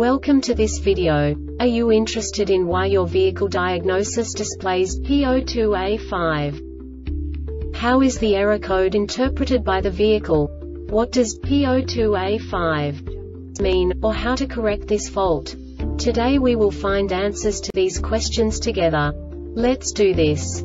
Welcome to this video. Are you interested in why your vehicle diagnosis displays P02A5? How is the error code interpreted by the vehicle? What does P02A5 mean, or how to correct this fault? Today we will find answers to these questions together. Let's do this.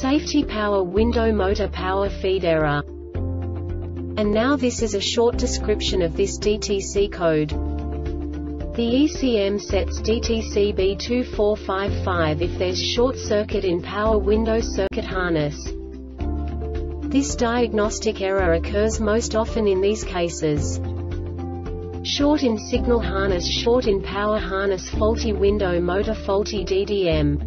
safety power window motor power feed error. And now this is a short description of this DTC code. The ECM sets DTC B2455 if there's short circuit in power window circuit harness. This diagnostic error occurs most often in these cases: short in signal harness, short in power harness, faulty window motor, faulty DDM.